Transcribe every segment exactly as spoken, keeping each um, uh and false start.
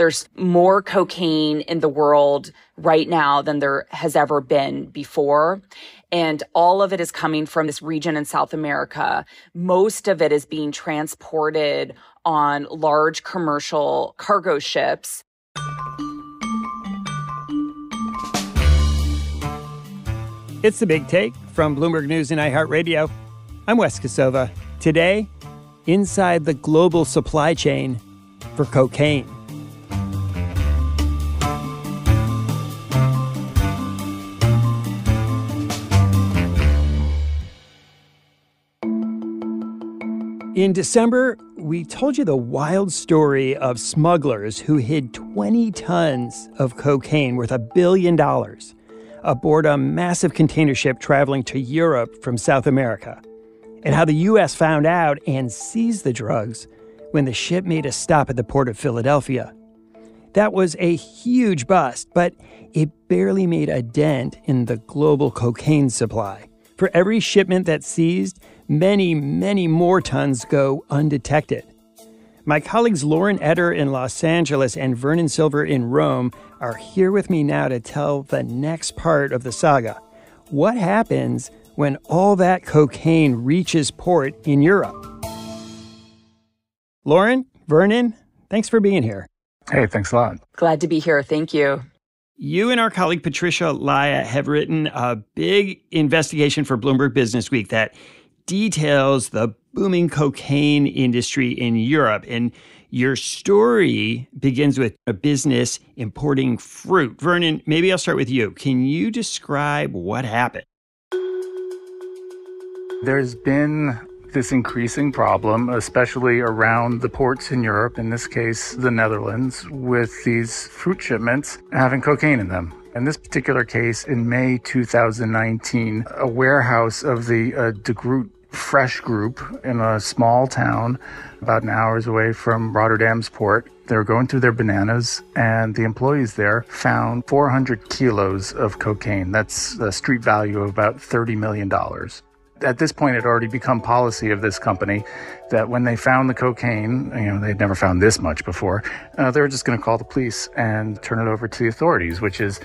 There's more cocaine in the world right now than there has ever been before. And all of it is coming from this region in South America. Most of it is being transported on large commercial cargo ships. It's The Big Take from Bloomberg News and iHeartRadio. I'm Wes Kosova. Today, inside the global supply chain for cocaine. In December, we told you the wild story of smugglers who hid twenty tons of cocaine worth a billion dollars aboard a massive container ship traveling to Europe from South America, and how the U S found out and seized the drugs when the ship made a stop at the port of Philadelphia. That was a huge bust, but it barely made a dent in the global cocaine supply. For every shipment that's seized, many, many more tons go undetected. My colleagues Lauren Etter in Los Angeles and Vernon Silver in Rome are here with me now to tell the next part of the saga. What happens when all that cocaine reaches port in Europe? Lauren, Vernon, thanks for being here. Hey, thanks a lot. Glad to be here. Thank you. You and our colleague Patricia Laya have written a big investigation for Bloomberg Businessweek that details the booming cocaine industry in Europe. And your story begins with a business importing fruit. Vernon, maybe I'll start with you. Can you describe what happened? There's been this increasing problem, especially around the ports in Europe, in this case, the Netherlands, with these fruit shipments having cocaine in them. In this particular case, in May two thousand nineteen, a warehouse of the uh, De Groot fresh group in a small town about an hour's away from Rotterdam's port. They were going through their bananas, and the employees there found four hundred kilos of cocaine. That's a street value of about thirty million dollars. At this point, it had already become policy of this company that when they found the cocaine, you know, they'd never found this much before, uh, they were just going to call the police and turn it over to the authorities, which is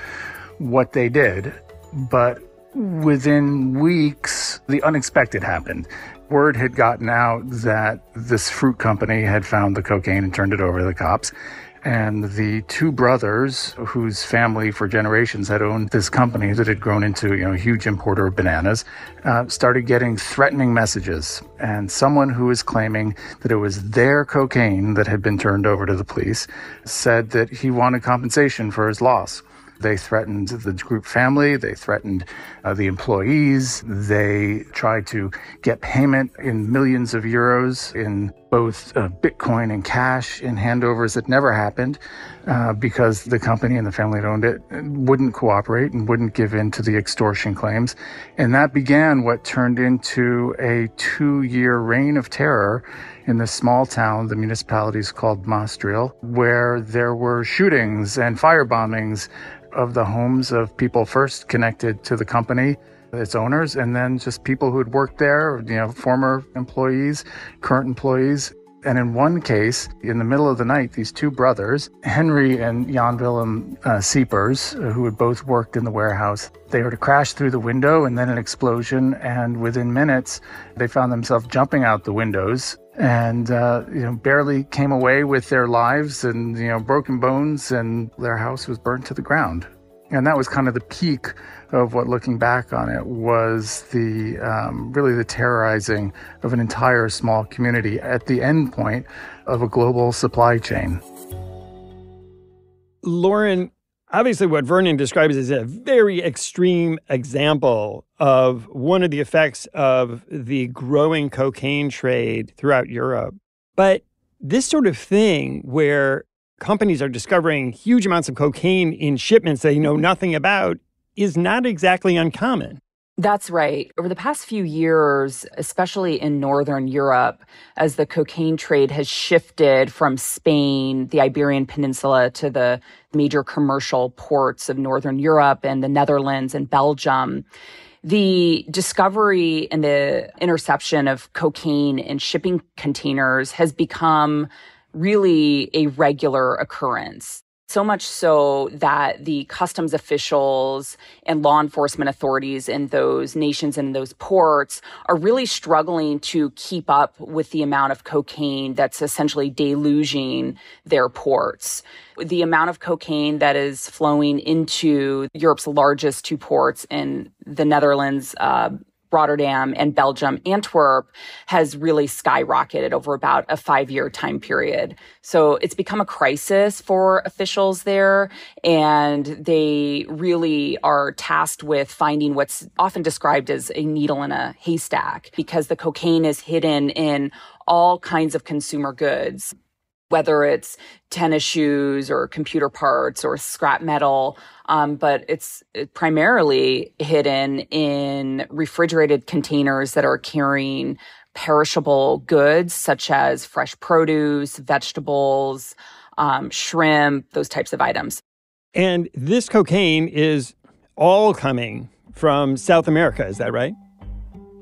what they did. But within weeks, the unexpected happened. Word had gotten out that this fruit company had found the cocaine and turned it over to the cops. And the two brothers, whose family for generations had owned this company that had grown into, you know, a huge importer of bananas, uh, started getting threatening messages. And someone who was claiming that it was their cocaine that had been turned over to the police said that he wanted compensation for his loss. They threatened the group family. They threatened uh, the employees. They tried to get payment in millions of euros in both uh, Bitcoin and cash in handovers that never happened uh, because the company and the family that owned it wouldn't cooperate and wouldn't give in to the extortion claims. And that began what turned into a two-year reign of terror in this small town, the municipality is called Mastril, where there were shootings and firebombings of the homes of people first connected to the company, its owners, and then just people who had worked there, you know, former employees, current employees. And in one case, in the middle of the night, these two brothers, Henry and Jan Willem uh, Siepers, who had both worked in the warehouse, they heard a crash through the window and then an explosion. And within minutes, they found themselves jumping out the windows and uh, you know, barely came away with their lives and, you know, broken bones, and their house was burned to the ground. And that was kind of the peak of what, looking back on it, was the um, really the terrorizing of an entire small community at the end point of a global supply chain. Lauren, obviously what Vernon describes is a very extreme example of one of the effects of the growing cocaine trade throughout Europe. But this sort of thing where companies are discovering huge amounts of cocaine in shipments they know nothing about is not exactly uncommon. That's right. Over the past few years, especially in Northern Europe, as the cocaine trade has shifted from Spain, the Iberian Peninsula, to the major commercial ports of Northern Europe and the Netherlands and Belgium, the discovery and the interception of cocaine in shipping containers has become really a regular occurrence. So much so that the customs officials and law enforcement authorities in those nations and those ports are really struggling to keep up with the amount of cocaine that's essentially deluging their ports. The amount of cocaine that is flowing into Europe's largest two ports in the Netherlands, uh, Rotterdam, and Belgium, Antwerp, has really skyrocketed over about a five-year time period. So it's become a crisis for officials there, and they really are tasked with finding what's often described as a needle in a haystack, because the cocaine is hidden in all kinds of consumer goods, whether it's tennis shoes or computer parts or scrap metal, um, but it's primarily hidden in refrigerated containers that are carrying perishable goods such as fresh produce, vegetables, um, shrimp, those types of items. And this cocaine is all coming from South America, is that right?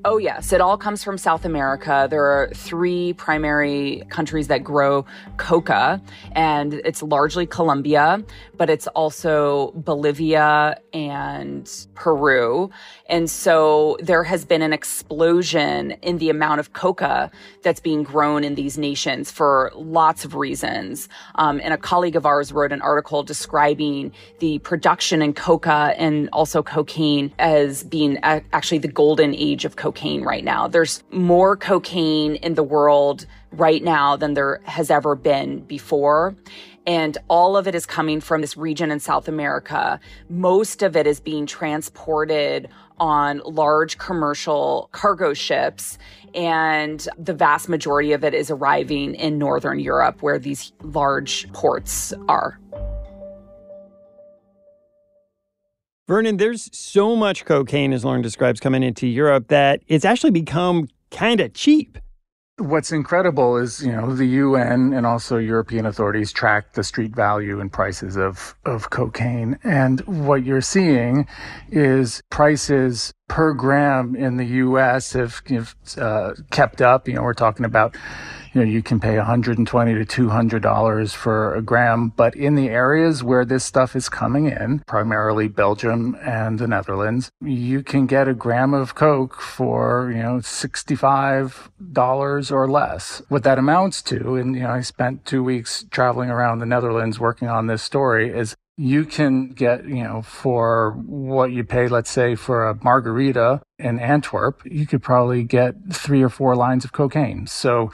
Oh, yes. It all comes from South America. There are three primary countries that grow coca, and it's largely Colombia, but it's also Bolivia and Peru. And so there has been an explosion in the amount of coca that's being grown in these nations for lots of reasons. Um, and a colleague of ours wrote an article describing the production in coca and also cocaine as being a- actually the golden age of cocaine. Cocaine right now. There's more cocaine in the world right now than there has ever been before. And all of it is coming from this region in South America. Most of it is being transported on large commercial cargo ships. And the vast majority of it is arriving in Northern Europe, where these large ports are. Vernon, there's so much cocaine, as Lauren describes, coming into Europe that it's actually become kind of cheap. What's incredible is, you know, the U N and also European authorities track the street value and prices of, of cocaine. And what you're seeing is prices per gram in the U S have, have uh, kept up. You know, we're talking about, you know, you can pay one hundred twenty dollars to two hundred dollars for a gram. But in the areas where this stuff is coming in, primarily Belgium and the Netherlands, you can get a gram of coke for, you know, sixty-five dollars or less. What that amounts to, and, you know, I spent two weeks traveling around the Netherlands working on this story, is you can get, you know, for what you pay, let's say, for a margarita in Antwerp, you could probably get three or four lines of cocaine. So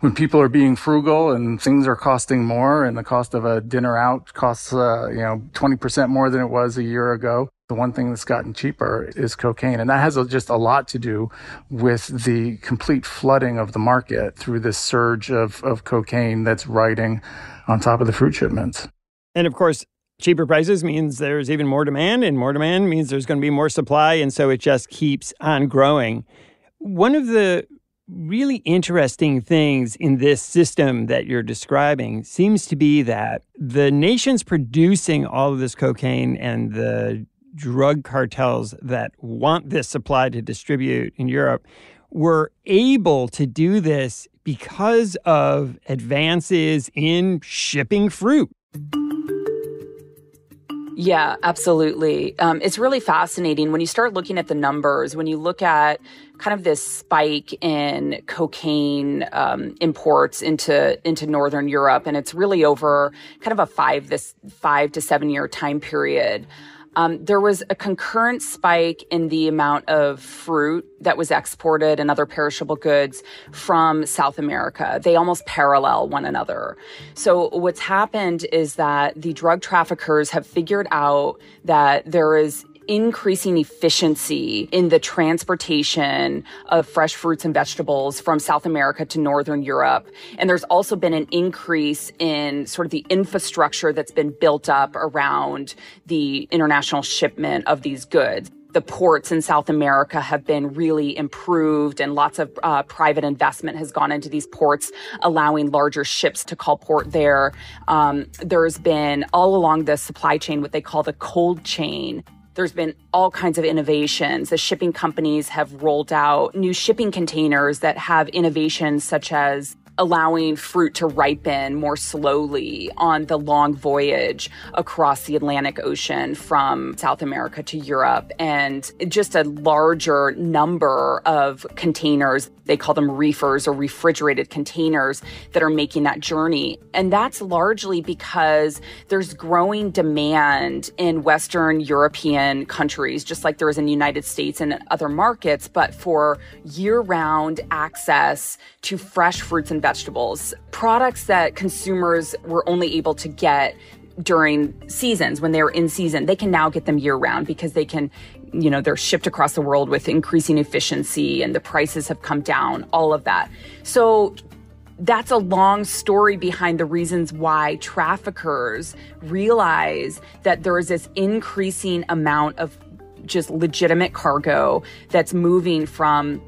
when people are being frugal and things are costing more, and the cost of a dinner out costs, uh, you know, twenty percent more than it was a year ago, the one thing that's gotten cheaper is cocaine. And that has just a lot to do with the complete flooding of the market through this surge of, of cocaine that's riding on top of the fruit shipments. And of course, cheaper prices means there's even more demand, and more demand means there's going to be more supply, and so it just keeps on growing. One of the really interesting things in this system that you're describing seems to be that the nations producing all of this cocaine and the drug cartels that want this supply to distribute in Europe were able to do this because of advances in shipping fruit. Yeah, absolutely. Um, it's really fascinating when you start looking at the numbers, when you look at kind of this spike in cocaine um, imports into into Northern Europe, and it's really over kind of a five this five to seven year time period. Um, there was a concurrent spike in the amount of fruit that was exported and other perishable goods from South America. They almost parallel one another. So what's happened is that the drug traffickers have figured out that there is increasing efficiency in the transportation of fresh fruits and vegetables from South America to Northern Europe. And there's also been an increase in sort of the infrastructure that's been built up around the international shipment of these goods. The ports in South America have been really improved, and lots of uh, private investment has gone into these ports, allowing larger ships to call port there. Um, there's been all along the supply chain what they call the cold chain. There's been all kinds of innovations. The shipping companies have rolled out new shipping containers that have innovations such as allowing fruit to ripen more slowly on the long voyage across the Atlantic Ocean from South America to Europe, and just a larger number of containers. They call them reefers or refrigerated containers that are making that journey. And that's largely because there's growing demand in Western European countries, just like there is in the United States and other markets, but for year-round access to fresh fruits and vegetables, products that consumers were only able to get during seasons, when they were in season. They can now get them year-round because they can, you know, they're shipped across the world with increasing efficiency and the prices have come down, all of that. So that's a long story behind the reasons why traffickers realize that there is this increasing amount of just legitimate cargo that's moving from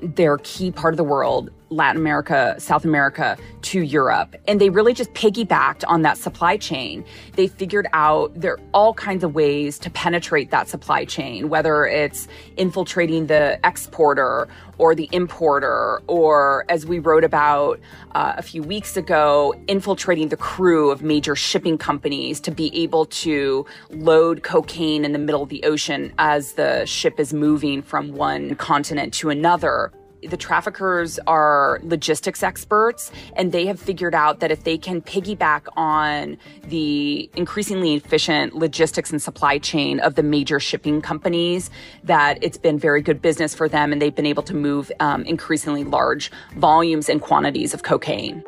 their key part of the world, Latin America, South America, to Europe. And they really just piggybacked on that supply chain. They figured out there are all kinds of ways to penetrate that supply chain, whether it's infiltrating the exporter or the importer, or, as we wrote about uh, a few weeks ago, infiltrating the crew of major shipping companies to be able to load cocaine in the middle of the ocean as the ship is moving from one continent to another. The traffickers are logistics experts, and they have figured out that if they can piggyback on the increasingly efficient logistics and supply chain of the major shipping companies, that it's been very good business for them, and they've been able to move um, increasingly large volumes and quantities of cocaine.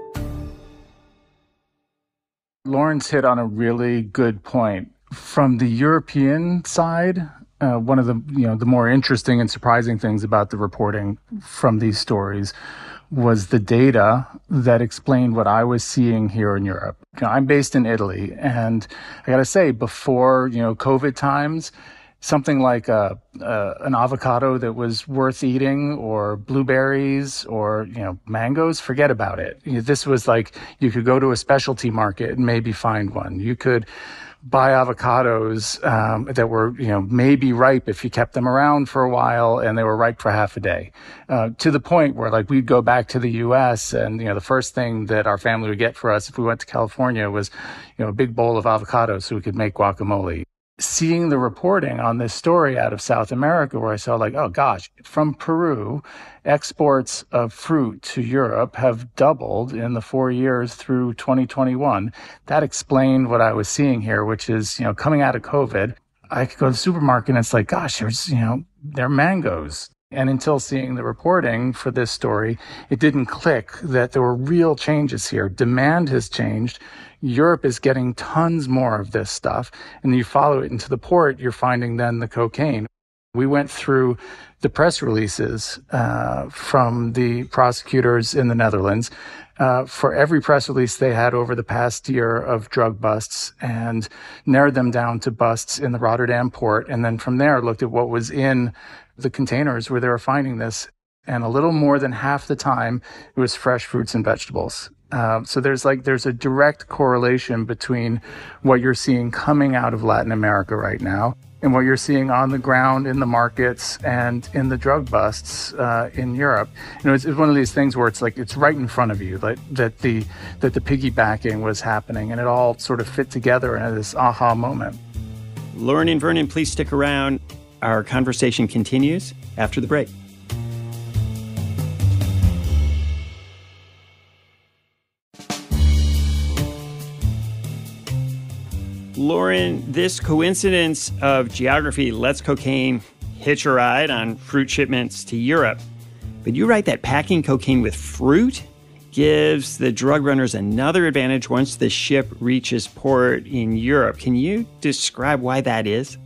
Lauren's hit on a really good point. From the European side, Uh, one of the you know the more interesting and surprising things about the reporting from these stories was the data that explained what I was seeing here in Europe. You know, I'm based in Italy, and I got to say, before you know COVID times, something like a, a an avocado that was worth eating, or blueberries, or you know mangoes, forget about it. You know, this was like you could go to a specialty market and maybe find one. You could buy avocados um, that were, you know, maybe ripe if you kept them around for a while, and they were ripe for half a day, uh, to the point where, like, we'd go back to the U S and, you know, the first thing that our family would get for us if we went to California was, you know, a big bowl of avocados so we could make guacamole. Seeing the reporting on this story out of South America, where I saw, like, oh gosh, from Peru, exports of fruit to Europe have doubled in the four years through twenty twenty-one. That explained what I was seeing here, which is, you know, coming out of COVID, I could go to the supermarket and it's like, gosh, there's, you know, there are mangoes. And until seeing the reporting for this story, it didn't click that there were real changes here. Demand has changed. Europe is getting tons more of this stuff. And you follow it into the port, you're finding then the cocaine. We went through the press releases uh, from the prosecutors in the Netherlands uh, for every press release they had over the past year of drug busts, and narrowed them down to busts in the Rotterdam port. And then from there, looked at what was in the containers where they were finding this. And a little more than half the time, it was fresh fruits and vegetables. Uh, so there's like there's a direct correlation between what you're seeing coming out of Latin America right now and what you're seeing on the ground in the markets and in the drug busts uh, in Europe. You know, it's, it's one of these things where it's like it's right in front of you, like that the that the piggybacking was happening, and it all sort of fit together in this aha moment. Lauren and Vernon, please stick around. Our conversation continues after the break. Lauren, this coincidence of geography lets cocaine hitch a ride on fruit shipments to Europe. But you write that packing cocaine with fruit gives the drug runners another advantage once the ship reaches port in Europe. Can you describe why that is?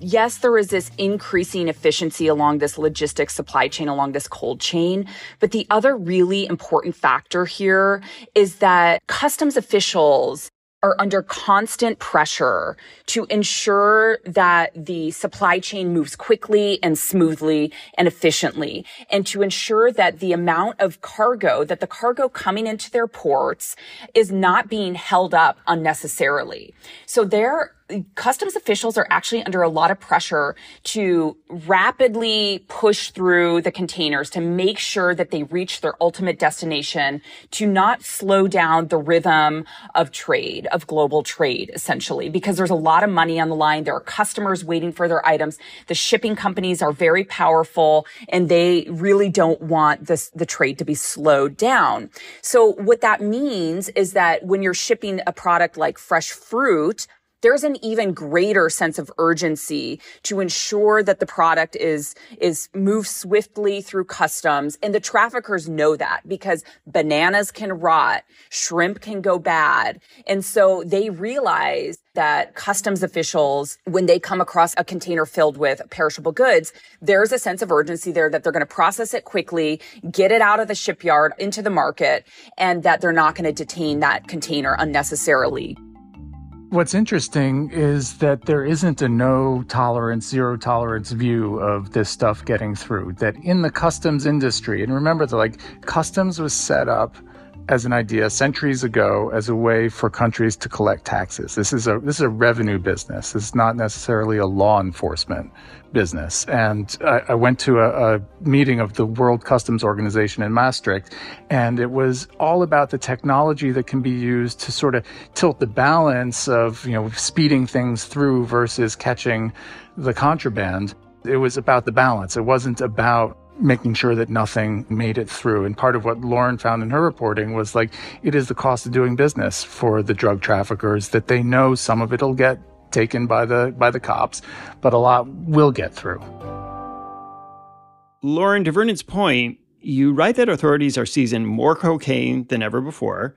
Yes, there is this increasing efficiency along this logistics supply chain, along this cold chain. But the other really important factor here is that customs officials are under constant pressure to ensure that the supply chain moves quickly and smoothly and efficiently, and to ensure that the amount of cargo, that the cargo coming into their ports is not being held up unnecessarily. So they're customs officials are actually under a lot of pressure to rapidly push through the containers to make sure that they reach their ultimate destination, to not slow down the rhythm of trade, of global trade, essentially, because there's a lot of money on the line. There are customers waiting for their items. The shipping companies are very powerful, and they really don't want this, the trade to be slowed down. So what that means is that when you're shipping a product like fresh fruit, there's an even greater sense of urgency to ensure that the product is, is moved swiftly through customs. And the traffickers know that because bananas can rot, shrimp can go bad. And so they realize that customs officials, when they come across a container filled with perishable goods, there's a sense of urgency there that they're going to process it quickly, get it out of the shipyard into the market, and that they're not going to detain that container unnecessarily. What's interesting is that there isn't a no tolerance, zero tolerance view of this stuff getting through, that in the customs industry, and remember that like customs was set up as an idea centuries ago as a way for countries to collect taxes. This is a this is a revenue business. It's not necessarily a law enforcement business. And I, I went to a, a meeting of the World Customs Organization in Maastricht, and it was all about the technology that can be used to sort of tilt the balance of, you know, speeding things through versus catching the contraband. It was about the balance. It wasn't about making sure that nothing made it through. And part of what Lauren found in her reporting was like, it is the cost of doing business for the drug traffickers, that they know some of it'll get taken by the by the cops, but a lot will get through. Lauren, to Vernon's point, you write that authorities are seizing more cocaine than ever before,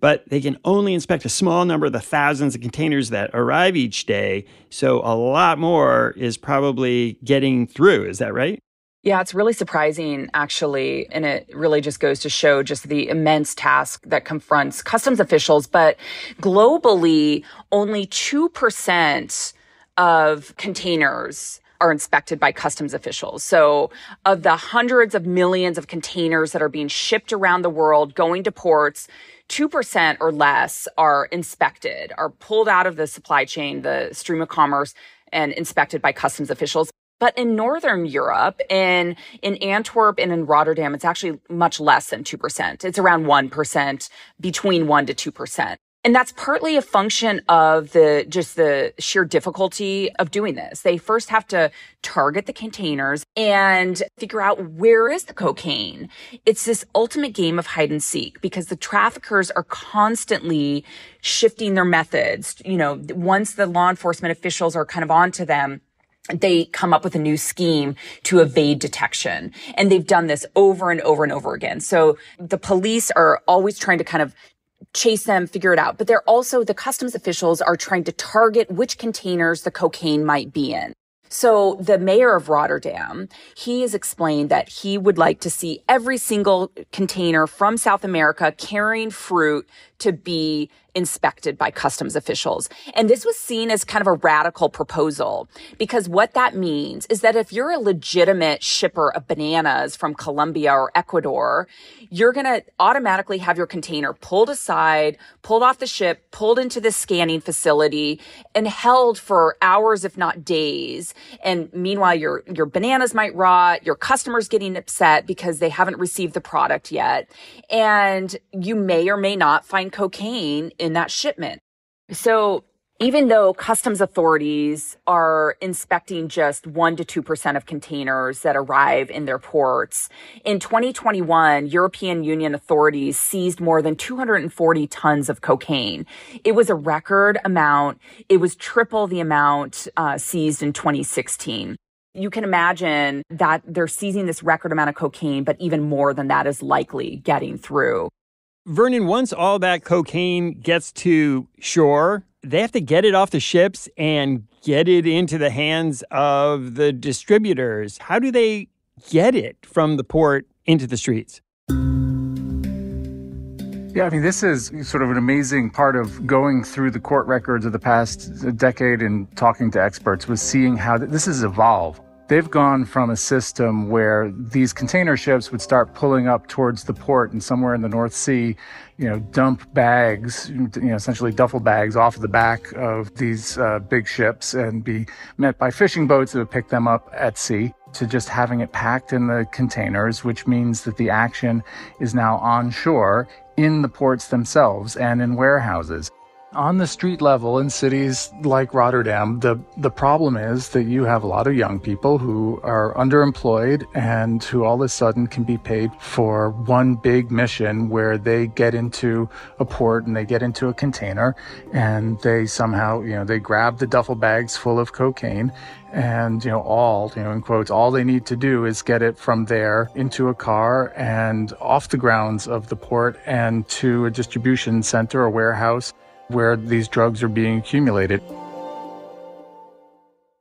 but they can only inspect a small number of the thousands of containers that arrive each day. So a lot more is probably getting through. Is that right? Yeah, it's really surprising, actually, and it really just goes to show just the immense task that confronts customs officials. But globally, only two percent of containers are inspected by customs officials. So of the hundreds of millions of containers that are being shipped around the world, going to ports, two percent or less are inspected, are pulled out of the supply chain, the stream of commerce, and inspected by customs officials. But in Northern Europe, in, in Antwerp and in Rotterdam, it's actually much less than two percent. It's around one percent, between one to two percent. And that's partly a function of the, just the sheer difficulty of doing this. They first have to target the containers and figure out where is the cocaine. It's this ultimate game of hide and seek because the traffickers are constantly shifting their methods. You know, once the law enforcement officials are kind of onto them, they come up with a new scheme to evade detection. And they've done this over and over and over again. So the police are always trying to kind of chase them, figure it out. But they're also, the customs officials are trying to target which containers the cocaine might be in. So the mayor of Rotterdam, he has explained that he would like to see every single container from South America carrying fruit to be inspected by customs officials. And this was seen as kind of a radical proposal because what that means is that if you're a legitimate shipper of bananas from Colombia or Ecuador, you're going to automatically have your container pulled aside, pulled off the ship, pulled into the scanning facility and held for hours, if not days. And meanwhile, your, your bananas might rot, your customers getting upset because they haven't received the product yet. And you may or may not find cocaine in that shipment. So even though customs authorities are inspecting just one to two percent of containers that arrive in their ports, in twenty twenty-one, European Union authorities seized more than two hundred forty tons of cocaine. It was a record amount. It was triple the amount uh, seized in twenty sixteen. You can imagine that they're seizing this record amount of cocaine, but even more than that is likely getting through. Vernon, once all that cocaine gets to shore, they have to get it off the ships and get it into the hands of the distributors. How do they get it from the port into the streets? Yeah, I mean, this is sort of an amazing part of going through the court records of the past decade and talking to experts was seeing how th- this has evolved. They've gone from a system where these container ships would start pulling up towards the port and somewhere in the North Sea, you know, dump bags, you know, essentially duffel bags off the back of these uh, big ships and be met by fishing boats that would pick them up at sea, to just having it packed in the containers, which means that the action is now onshore in the ports themselves and in warehouses. On the street level in cities like Rotterdam, the, the problem is that you have a lot of young people who are underemployed and who all of a sudden can be paid for one big mission where they get into a port and they get into a container and they somehow, you know, they grab the duffel bags full of cocaine and, you know, all, you know, in quotes, all they need to do is get it from there into a car and off the grounds of the port and to a distribution center or warehouse where these drugs are being accumulated.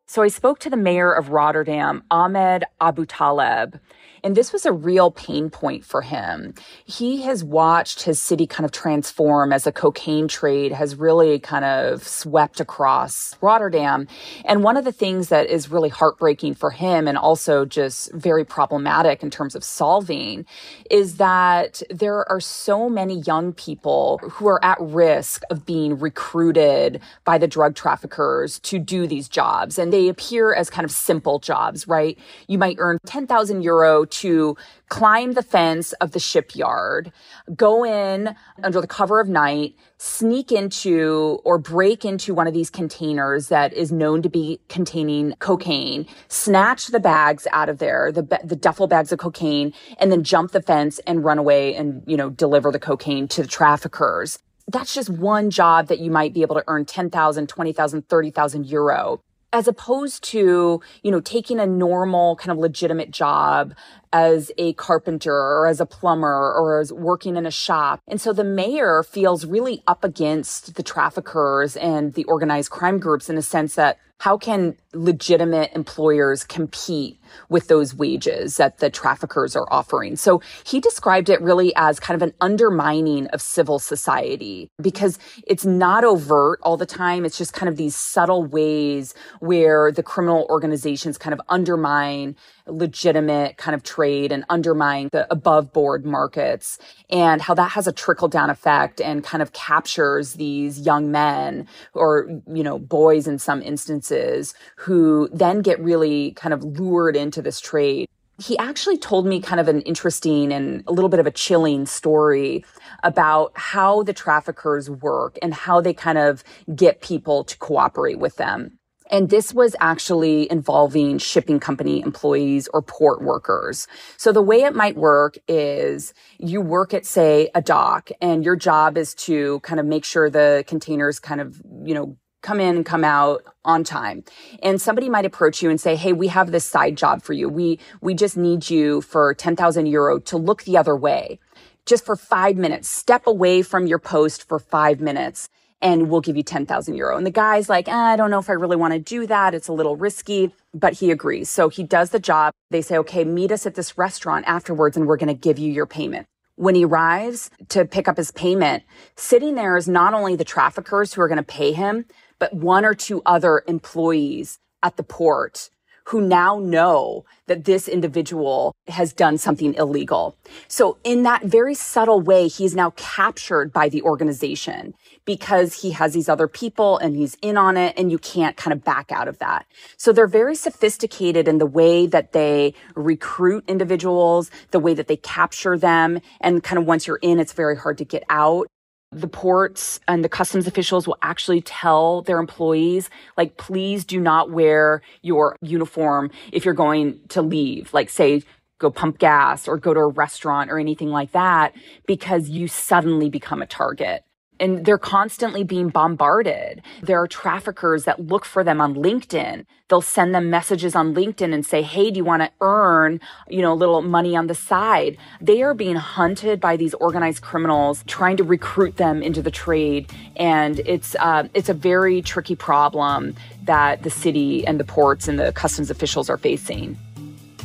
So I spoke to the mayor of Rotterdam, Ahmed Abutaleb, and this was a real pain point for him. He has watched his city kind of transform as a cocaine trade has really kind of swept across Rotterdam. And one of the things that is really heartbreaking for him and also just very problematic in terms of solving is that there are so many young people who are at risk of being recruited by the drug traffickers to do these jobs. And they appear as kind of simple jobs, right? You might earn ten thousand euro to climb the fence of the shipyard, go in under the cover of night, sneak into or break into one of these containers that is known to be containing cocaine, snatch the bags out of there, the the duffel bags of cocaine, and then jump the fence and run away and, you know, deliver the cocaine to the traffickers. That's just one job that you might be able to earn ten thousand, twenty thousand, thirty thousand euro. As opposed to, you know, taking a normal kind of legitimate job as a carpenter or as a plumber or as working in a shop. And so the mayor feels really up against the traffickers and the organized crime groups in a sense that how can legitimate employers compete with those wages that the traffickers are offering? So he described it really as kind of an undermining of civil society because it's not overt all the time. It's just kind of these subtle ways where the criminal organizations kind of undermine legitimate kind of trade and undermine the above board markets and how that has a trickle down effect and kind of captures these young men or, you know, boys in some instances who then get really kind of lured into this trade. He actually told me kind of an interesting and a little bit of a chilling story about how the traffickers work and how they kind of get people to cooperate with them. And this was actually involving shipping company employees or port workers. So the way it might work is you work at, say, a dock, and your job is to kind of make sure the containers kind of, you know, come in and come out on time. And somebody might approach you and say, hey, we have this side job for you. We, we just need you for ten thousand euro to look the other way just for five minutes. Step away from your post for five minutes. And we'll give you ten thousand euro. And the guy's like, eh, I don't know if I really want to do that. It's a little risky, but he agrees. So he does the job. They say, okay, meet us at this restaurant afterwards and we're going to give you your payment. When he arrives to pick up his payment, sitting there is not only the traffickers who are going to pay him, but one or two other employees at the port who now know that this individual has done something illegal. So in that very subtle way, he's now captured by the organization because he has these other people and he's in on it and you can't kind of back out of that. So they're very sophisticated in the way that they recruit individuals, the way that they capture them. And kind of once you're in, it's very hard to get out. The ports and the customs officials will actually tell their employees, like, please do not wear your uniform if you're going to leave. Like, say, go pump gas or go to a restaurant or anything like that, because you suddenly become a target. And they're constantly being bombarded. There are traffickers that look for them on LinkedIn. They'll send them messages on LinkedIn and say, hey, do you want to earn, you know, a little money on the side? They are being hunted by these organized criminals trying to recruit them into the trade. And it's, uh, it's a very tricky problem that the city and the ports and the customs officials are facing.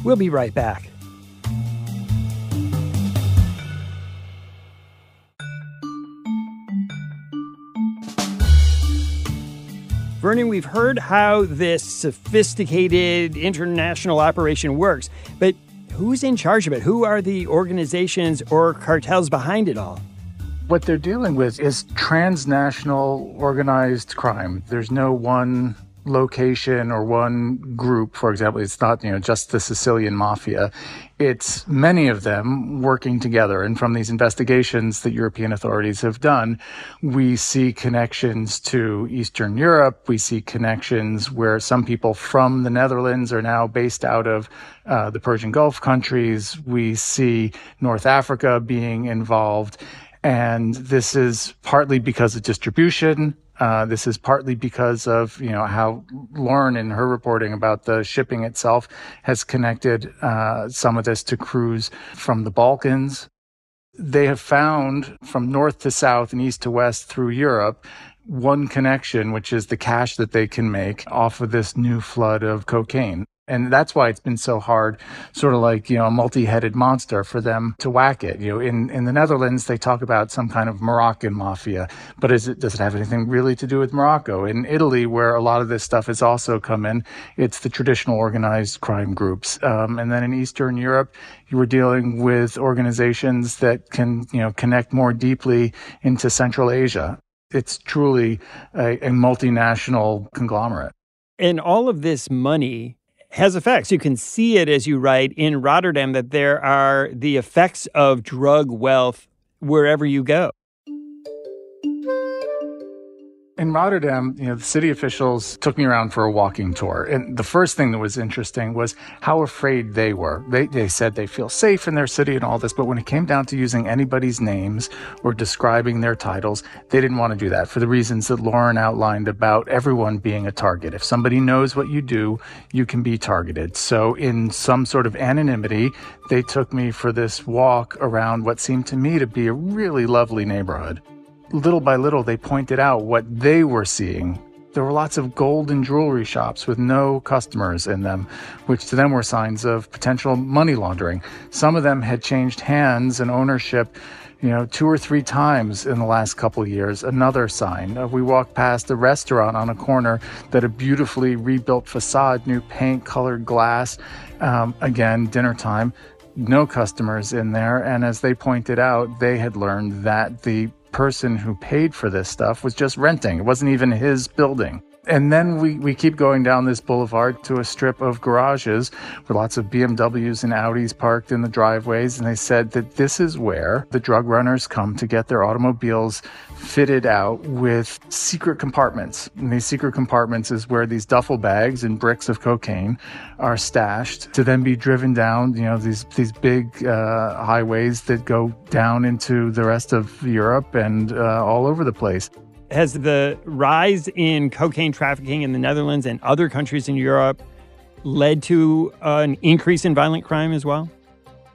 We'll be right back. Vernon, we've heard how this sophisticated international operation works, but who's in charge of it? Who are the organizations or cartels behind it all? What they're dealing with is transnational organized crime. There's no one location or one group, for example. It's not, you know, just the Sicilian mafia. It's many of them working together. And from these investigations that European authorities have done, we see connections to Eastern Europe. We see connections where some people from the Netherlands are now based out of uh, the Persian Gulf countries. We see North Africa being involved. And this is partly because of distribution. Uh, this is partly because of, you know, how Lauren in her reporting about the shipping itself has connected uh, some of this to crews from the Balkans. They have found from north to south and east to west through Europe one connection, which is the cash that they can make off of this new flood of cocaine. And that's why it's been so hard, sort of like, you know, a multi-headed monster for them to whack it. You know, in, in the Netherlands, they talk about some kind of Moroccan mafia, but is it, does it have anything really to do with Morocco? In Italy, where a lot of this stuff has also come in, it's the traditional organized crime groups. Um, and then in Eastern Europe, you were dealing with organizations that can, you know, connect more deeply into Central Asia. It's truly a, a multinational conglomerate. And all of this money has effects. You can see it, as you write, in Rotterdam, that there are the effects of drug wealth wherever you go. In Rotterdam, you know, the city officials took me around for a walking tour. And the first thing that was interesting was how afraid they were. They, they said they feel safe in their city and all this, but when it came down to using anybody's names or describing their titles, they didn't want to do that for the reasons that Lauren outlined about everyone being a target. If somebody knows what you do, you can be targeted. So in some sort of anonymity, they took me for this walk around what seemed to me to be a really lovely neighborhood. Little by little, they pointed out what they were seeing. There were lots of gold and jewelry shops with no customers in them, which to them were signs of potential money laundering. Some of them had changed hands and ownership, you know, two or three times in the last couple of years. Another sign. Uh, we walked past a restaurant on a corner that a beautifully rebuilt facade, new paint, colored glass. Um, again, dinner time. No customers in there. And as they pointed out, they had learned that the person who paid for this stuff was just renting. It wasn't even his building. And then we, we keep going down this boulevard to a strip of garages with lots of B M Ws and Audis parked in the driveways. And they said that this is where the drug runners come to get their automobiles fitted out with secret compartments. And these secret compartments is where these duffel bags and bricks of cocaine are stashed to then be driven down, you know, these, these big uh, highways that go down into the rest of Europe and uh, all over the place. Has the rise in cocaine trafficking in the Netherlands and other countries in Europe led to uh, an increase in violent crime as well?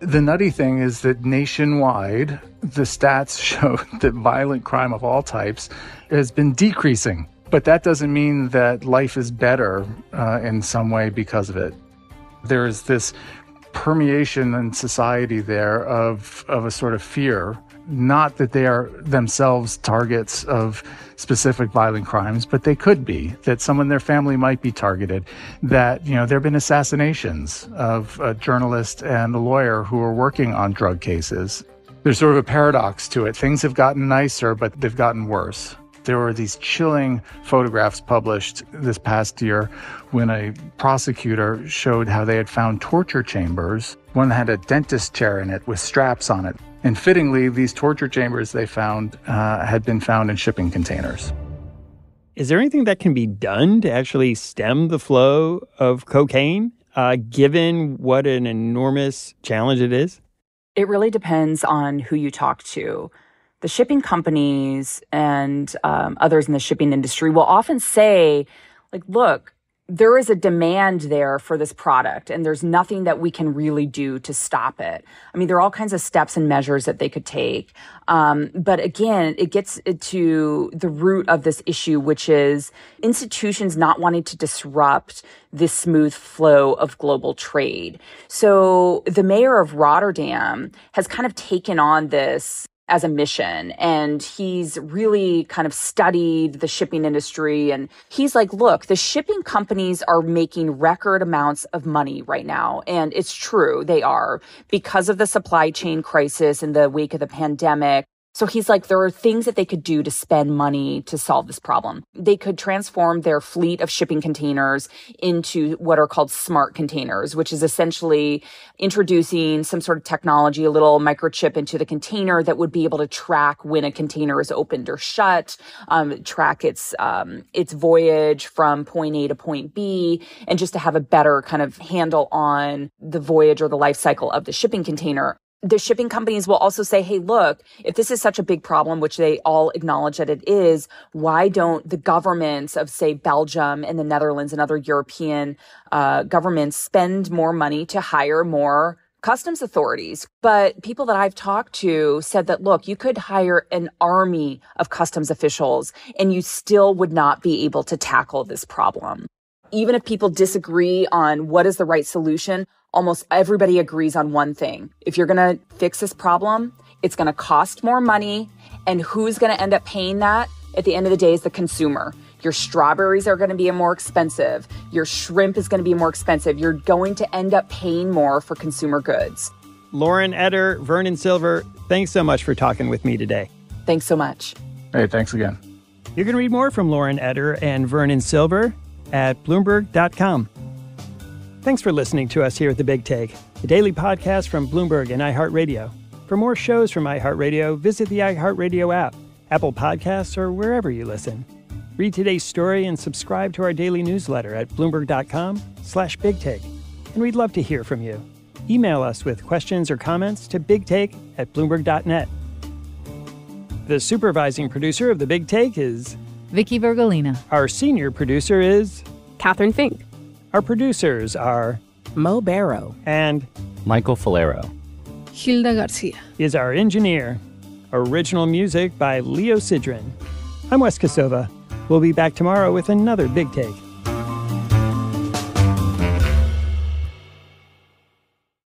The nutty thing is that nationwide, the stats show that violent crime of all types has been decreasing. But that doesn't mean that life is better uh, in some way because of it. There is this permeation in society there of, of a sort of fear. Not that they are themselves targets of specific violent crimes, but they could be, that someone in their family might be targeted, that, you know, there have been assassinations of a journalist and a lawyer who are working on drug cases. There's sort of a paradox to it. Things have gotten nicer, but they've gotten worse. There were these chilling photographs published this past year when a prosecutor showed how they had found torture chambers. One had a dentist chair in it with straps on it. And fittingly, these torture chambers they found uh, had been found in shipping containers. Is there anything that can be done to actually stem the flow of cocaine, uh, given what an enormous challenge it is? It really depends on who you talk to. The shipping companies and um, others in the shipping industry will often say, like, look, there is a demand there for this product, and there's nothing that we can really do to stop it. I mean, there are all kinds of steps and measures that they could take. Um, but again, it gets to the root of this issue, which is institutions not wanting to disrupt this smooth flow of global trade. So the mayor of Rotterdam has kind of taken on this as a mission. And he's really kind of studied the shipping industry. And he's like, look, the shipping companies are making record amounts of money right now. And it's true, they are, because of the supply chain crisis in the wake of the pandemic. So he's like, there are things that they could do to spend money to solve this problem. They could transform their fleet of shipping containers into what are called smart containers, which is essentially introducing some sort of technology, a little microchip into the container that would be able to track when a container is opened or shut, um, track its um, its voyage from point A to point B, and just to have a better kind of handle on the voyage or the life cycle of the shipping container. The shipping companies will also say, hey, look, if this is such a big problem, which they all acknowledge that it is, why don't the governments of, say, Belgium and the Netherlands and other European uh, governments spend more money to hire more customs authorities? But people that I've talked to said that, look, you could hire an army of customs officials and you still would not be able to tackle this problem. Even if people disagree on what is the right solution, almost everybody agrees on one thing. If you're going to fix this problem, it's going to cost more money. And who's going to end up paying that? At the end of the day, is the consumer. Your strawberries are going to be more expensive. Your shrimp is going to be more expensive. You're going to end up paying more for consumer goods. Lauren Etter, Vernon Silver, thanks so much for talking with me today. Thanks so much. Hey, thanks again. You can read more from Lauren Etter and Vernon Silver at Bloomberg dot com. Thanks for listening to us here at The Big Take, the daily podcast from Bloomberg and iHeartRadio. For more shows from iHeartRadio, visit the iHeartRadio app, Apple Podcasts, or wherever you listen. Read today's story and subscribe to our daily newsletter at Bloomberg dot com slash Big Take. And we'd love to hear from you. Email us with questions or comments to bigtake at Bloomberg dot net. The supervising producer of The Big Take is Vicky Vergalina. Our senior producer is Catherine Fink. Our producers are Mo Barrow and Michael Falero. Hilda Garcia is our engineer. Original music by Leo Sidron. I'm Wes Kosova. We'll be back tomorrow with another Big Take.